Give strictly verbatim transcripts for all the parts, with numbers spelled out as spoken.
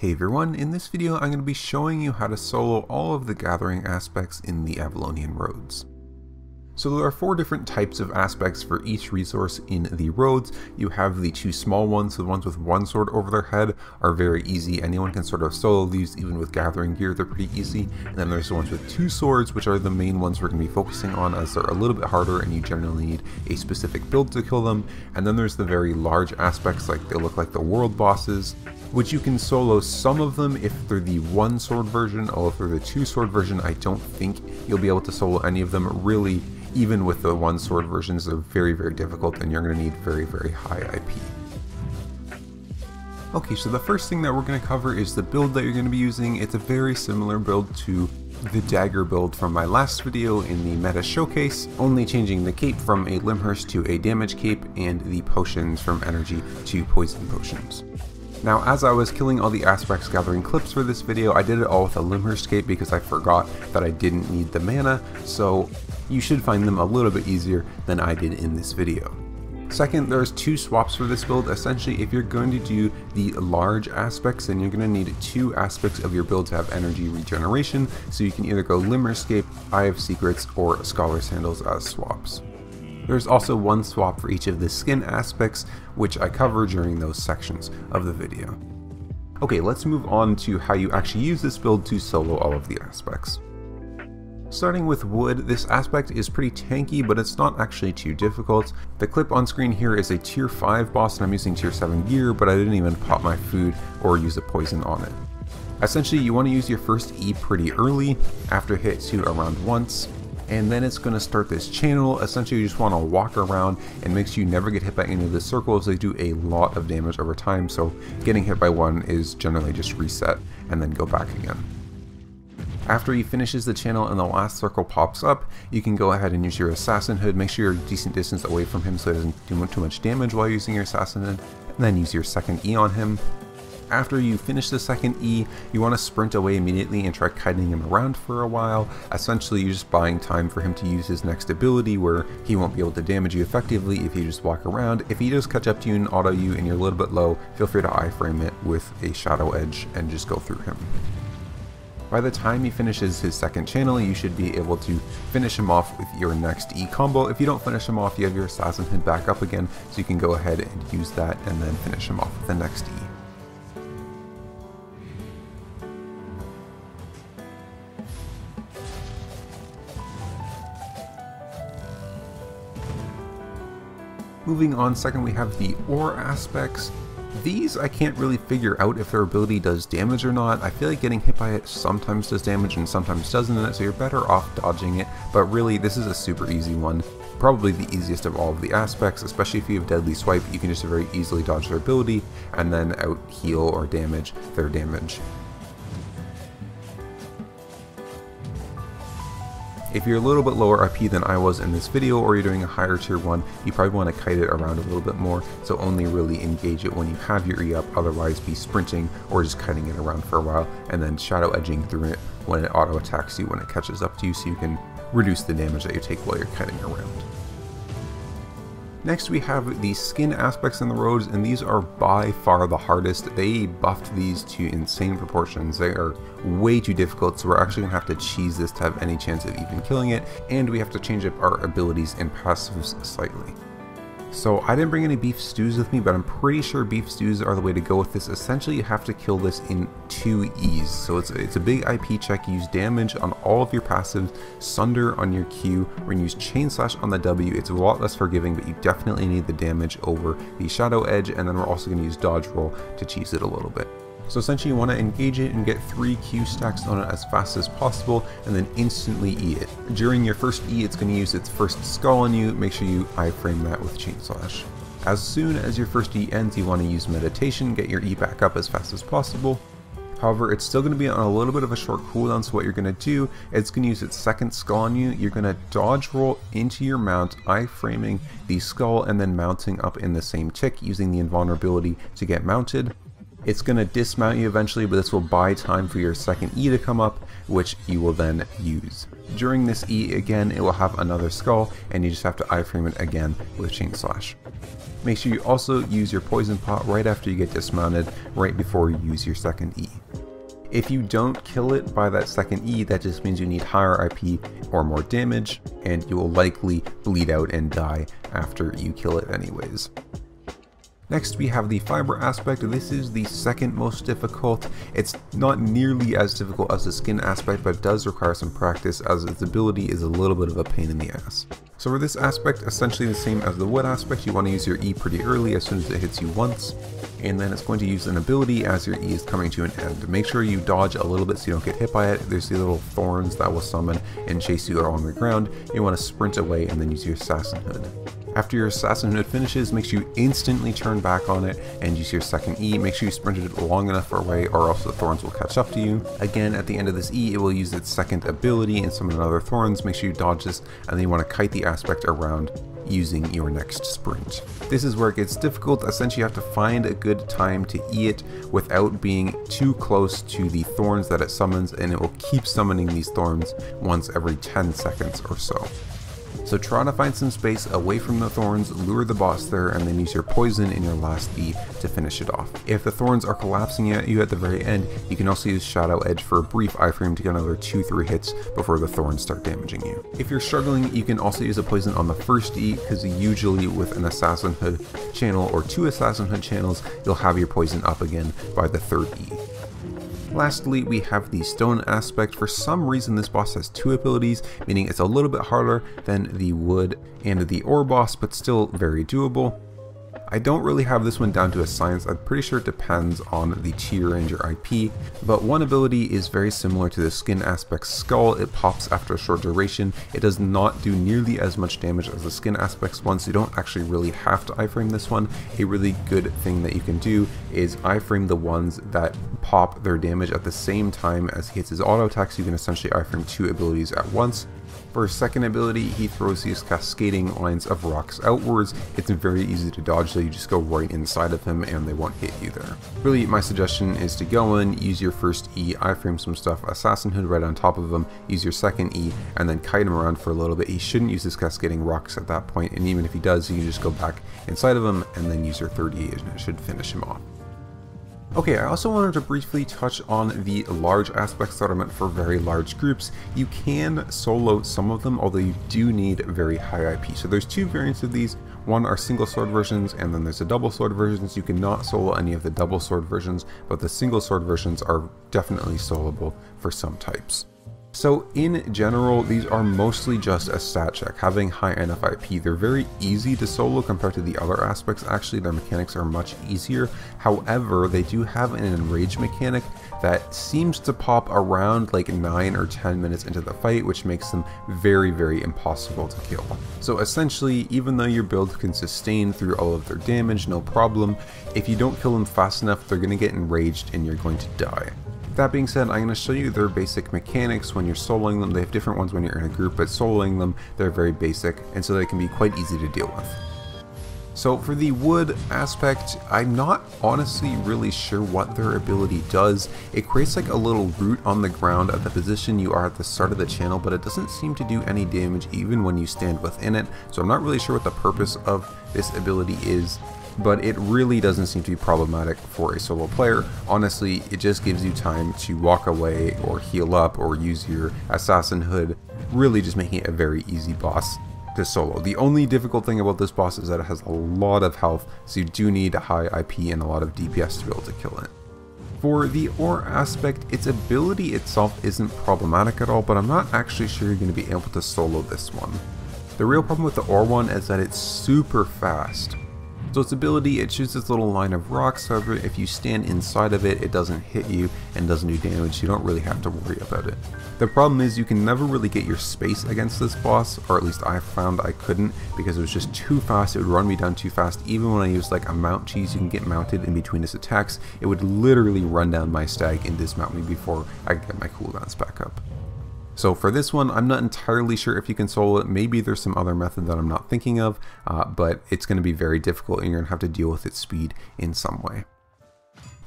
Hey everyone, in this video I'm going to be showing you how to solo all of the gathering aspects in the Avalonian Roads. So there are four different types of aspects for each resource in the Roads. You have the two small ones, the ones with one sword over their head are very easy, anyone can sort of solo these even with gathering gear, they're pretty easy. And then there's the ones with two swords, which are the main ones we're going to be focusing on as they're a little bit harder and you generally need a specific build to kill them. And then there's the very large aspects, like they look like the world bosses, which you can solo some of them if they're the one sword version, or if they're the two sword version I don't think you'll be able to solo any of them really. Even with the one sword versions they're very very difficult and you're going to need very very high I P. Okay, so the first thing that we're going to cover is the build that you're going to be using. It's a very similar build to the dagger build from my last video in the meta showcase, only changing the cape from a Limhurst to a damage cape and the potions from energy to poison potions. Now, as I was killing all the aspects gathering clips for this video, I did it all with a Limmerscape because I forgot that I didn't need the mana, so you should find them a little bit easier than I did in this video. Second, there's two swaps for this build. Essentially, if you're going to do the large aspects, then you're going to need two aspects of your build to have energy regeneration, so you can either go Limmerscape, Eye of Secrets, or Scholar Sandals as swaps. There's also one swap for each of the skin aspects, which I cover during those sections of the video. Okay, let's move on to how you actually use this build to solo all of the aspects. Starting with wood, this aspect is pretty tanky, but it's not actually too difficult. The clip on screen here is a tier five boss, and I'm using tier seven gear, but I didn't even pop my food or use a poison on it. Essentially, you want to use your first E pretty early, after hit two around once. And then it's going to start this channel. Essentially, you just want to walk around and make sure you never get hit by any of the circles. They do a lot of damage over time, so getting hit by one is generally just reset and then go back again. After he finishes the channel and the last circle pops up, you can go ahead and use your Assassin Hood. Make sure you're a decent distance away from him so he doesn't do too much damage while using your Assassin Hood, and then use your second E on him. After you finish the second E, you want to sprint away immediately and try kiting him around for a while. Essentially, you're just buying time for him to use his next ability where he won't be able to damage you effectively if you just walk around. If he does catch up to you and auto you and you're a little bit low, feel free to iframe it with a shadow edge and just go through him. By the time he finishes his second channel, you should be able to finish him off with your next E combo. If you don't finish him off, you have your Assassin Hood back up again, so you can go ahead and use that and then finish him off with the next E. Moving on, second we have the ore aspects. These I can't really figure out if their ability does damage or not. I feel like getting hit by it sometimes does damage and sometimes doesn't, so you're better off dodging it, but really this is a super easy one. Probably the easiest of all of the aspects, especially if you have Deadly Swipe, you can just very easily dodge their ability and then out heal or damage their damage. If you're a little bit lower I P than I was in this video, or you're doing a higher tier one, you probably want to kite it around a little bit more, so only really engage it when you have your E up, otherwise be sprinting or just kiting it around for a while, and then shadow edging through it when it auto attacks you when it catches up to you, so you can reduce the damage that you take while you're kiting around. Next we have the skin aspects in the Roads, and these are by far the hardest. They buffed these to insane proportions. They are way too difficult, so we're actually going to have to cheese this to have any chance of even killing it, and we have to change up our abilities and passives slightly. So I didn't bring any beef stews with me, but I'm pretty sure beef stews are the way to go with this. Essentially, you have to kill this in two E's. So it's, it's a big I P check. Use damage on all of your passives, Sunder on your Q, or use chain slash on the W. It's a lot less forgiving, but you definitely need the damage over the shadow edge. And then we're also going to use dodge roll to cheese it a little bit. So essentially, you want to engage it and get three Q stacks on it as fast as possible, and then instantly E it. During your first E, it's going to use its first skull on you. Make sure you iframe that with chain slash. As soon as your first E ends, you want to use meditation, get your E back up as fast as possible. However, it's still going to be on a little bit of a short cooldown, so what you're going to do, it's going to use its second skull on you. You're going to dodge roll into your mount, iframing the skull, and then mounting up in the same tick, using the invulnerability to get mounted. It's going to dismount you eventually, but this will buy time for your second E to come up, which you will then use. During this E again, it will have another skull, and you just have to iframe it again with chain slash. Make sure you also use your poison pot right after you get dismounted, right before you use your second E. If you don't kill it by that second E, that just means you need higher I P or more damage, and you will likely bleed out and die after you kill it anyways. Next we have the fiber aspect. This is the second most difficult. It's not nearly as difficult as the skin aspect, but it does require some practice as its ability is a little bit of a pain in the ass. So for this aspect, essentially the same as the wood aspect, you want to use your E pretty early as soon as it hits you once, and then it's going to use an ability as your E is coming to an end. Make sure you dodge a little bit so you don't get hit by it. There's these little thorns that will summon and chase you along the ground. You want to sprint away and then use your Assassin Hood. After your Assassin Hood finishes, make sure you instantly turn back on it and use your second E. Make sure you sprinted it long enough away or else the thorns will catch up to you. Again, at the end of this E, it will use its second ability and summon other thorns. Make sure you dodge this, and then you want to kite the aspect around using your next sprint. This is where it gets difficult. Essentially, you have to find a good time to E it without being too close to the thorns that it summons, and it will keep summoning these thorns once every ten seconds or so. So try to find some space away from the thorns, lure the boss there, and then use your poison in your last E to finish it off. If the thorns are collapsing at you at the very end, you can also use Shadow Edge for a brief iframe to get another two three hits before the thorns start damaging you. If you're struggling, you can also use a poison on the first E, because usually with an Assassin Hood channel or two Assassin Hood channels, you'll have your poison up again by the third E. Lastly, we have the stone aspect. For some reason, this boss has two abilities, meaning it's a little bit harder than the wood and the ore boss, but still very doable. I don't really have this one down to a science. I'm pretty sure it depends on the tier and your I P, but one ability is very similar to the skin aspect skull. It pops after a short duration. It does not do nearly as much damage as the skin aspects one, so you don't actually really have to iframe this one. A really good thing that you can do is iframe the ones that pop their damage at the same time as he hits his auto attacks. You can essentially iframe two abilities at once. For his second ability, he throws these cascading lines of rocks outwards. It's very easy to dodge, so you just go right inside of him and they won't hit you there. Really, my suggestion is to go in, use your first E, iframe some stuff, Assassin Hood right on top of him, use your second E, and then kite him around for a little bit. He shouldn't use his cascading rocks at that point, and even if he does, you can just go back inside of him and then use your third E and it should finish him off. Okay, I also wanted to briefly touch on the large aspects that are meant for very large groups. You can solo some of them, although you do need very high I P. So there's two variants of these. One are single sword versions, and then there's the double sword versions. You cannot solo any of the double sword versions, but the single sword versions are definitely soloable for some types. So in general, these are mostly just a stat check, having high enough I P. They're very easy to solo compared to the other aspects. Actually, their mechanics are much easier. However, they do have an enrage mechanic that seems to pop around like nine or ten minutes into the fight, which makes them very, very impossible to kill. So essentially, even though your build can sustain through all of their damage, no problem, if you don't kill them fast enough, they're going to get enraged and you're going to die. That being said, I'm going to show you their basic mechanics when you're soloing them. They have different ones when you're in a group, but soloing them, they're very basic, and so they can be quite easy to deal with. So for the wood aspect, I'm not honestly really sure what their ability does. It creates like a little root on the ground at the position you are at the start of the channel, but it doesn't seem to do any damage even when you stand within it, so I'm not really sure what the purpose of this ability is. But it really doesn't seem to be problematic for a solo player. Honestly, it just gives you time to walk away or heal up or use your Assassin Hood, really just making it a very easy boss to solo. The only difficult thing about this boss is that it has a lot of health, so you do need a high I P and a lot of D P S to be able to kill it. For the ore aspect, its ability itself isn't problematic at all, but I'm not actually sure you're going to be able to solo this one. The real problem with the ore one is that it's super fast. So its ability, it shoots this little line of rocks, however if you stand inside of it, it doesn't hit you and doesn't do damage, you don't really have to worry about it. The problem is you can never really get your space against this boss, or at least I found I couldn't because it was just too fast, it would run me down too fast. Even when I used like a mount cheese, you can get mounted in between his attacks, it would literally run down my stag and dismount me before I could get my cooldowns back up. So for this one, I'm not entirely sure if you can solo it. Maybe there's some other method that I'm not thinking of, uh, but it's going to be very difficult and you're going to have to deal with its speed in some way.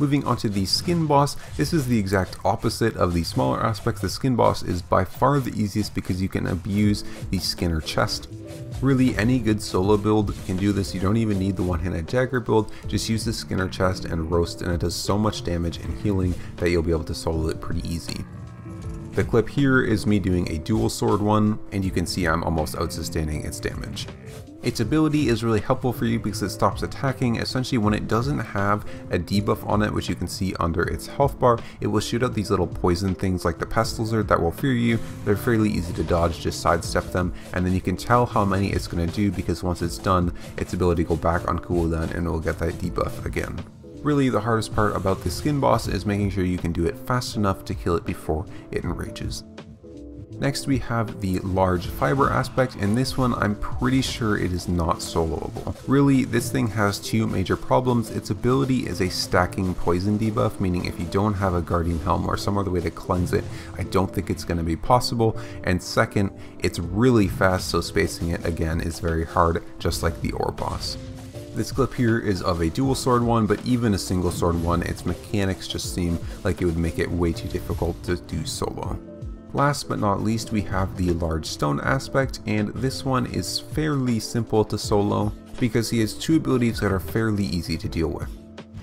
Moving on to the skin boss, this is the exact opposite of the smaller aspects. The skin boss is by far the easiest because you can abuse the Skinner Chest. Really, any good solo build can do this. You don't even need the one-handed dagger build. Just use the Skinner Chest and roast, and it does so much damage and healing that you'll be able to solo it pretty easy. The clip here is me doing a dual sword one, and you can see I'm almost out sustaining its damage. Its ability is really helpful for you because it stops attacking. Essentially, when it doesn't have a debuff on it, which you can see under its health bar, it will shoot out these little poison things like the pest lizard that will fear you. They're fairly easy to dodge, just sidestep them, and then you can tell how many it's going to do because once it's done, its ability will go back on cooldown and it will get that debuff again. Really, the hardest part about the skin boss is making sure you can do it fast enough to kill it before it enrages. Next we have the large fiber aspect, and this one I'm pretty sure it is not soloable. Really, this thing has two major problems. Its ability is a stacking poison debuff, meaning if you don't have a guardian helm or some other way to cleanse it, I don't think it's going to be possible. And second, it's really fast, so spacing it again is very hard, just like the ore boss. This clip here is of a dual sword one, but even a single sword one, its mechanics just seem like it would make it way too difficult to do solo. Last but not least, we have the large stone aspect, and this one is fairly simple to solo because he has two abilities that are fairly easy to deal with.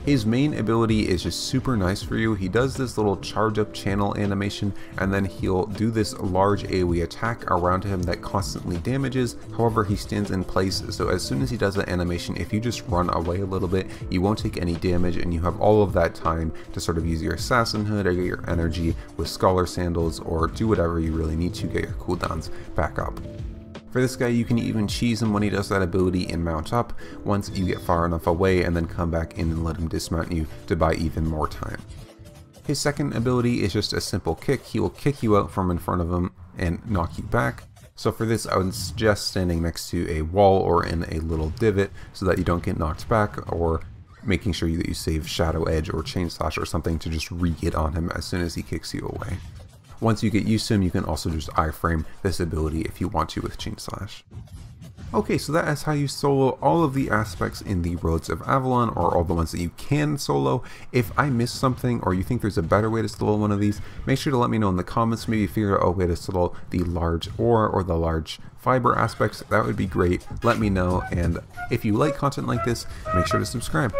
His main ability is just super nice for you. He does this little charge up channel animation, and then he'll do this large AoE attack around him that constantly damages. However, he stands in place, so as soon as he does that animation, if you just run away a little bit, you won't take any damage, and you have all of that time to sort of use your Assassin Hood or get your energy with Scholar Sandals or do whatever you really need to get your cooldowns back up. For this guy, you can even cheese him when he does that ability and mount up once you get far enough away, and then come back in and let him dismount you to buy even more time. His second ability is just a simple kick. He will kick you out from in front of him and knock you back. So for this, I would suggest standing next to a wall or in a little divot so that you don't get knocked back, or making sure that you save Shadow Edge or Chain Slash or something to just re-hit on him as soon as he kicks you away. Once you get used to him, you can also just iframe this ability if you want to with Chain Slash. Okay, so that is how you solo all of the aspects in the Roads of Avalon, or all the ones that you can solo. If I missed something or you think there's a better way to solo one of these, make sure to let me know in the comments. Maybe figure out a way to solo the large ore or the large fiber aspects. That would be great. Let me know, and if you like content like this, make sure to subscribe.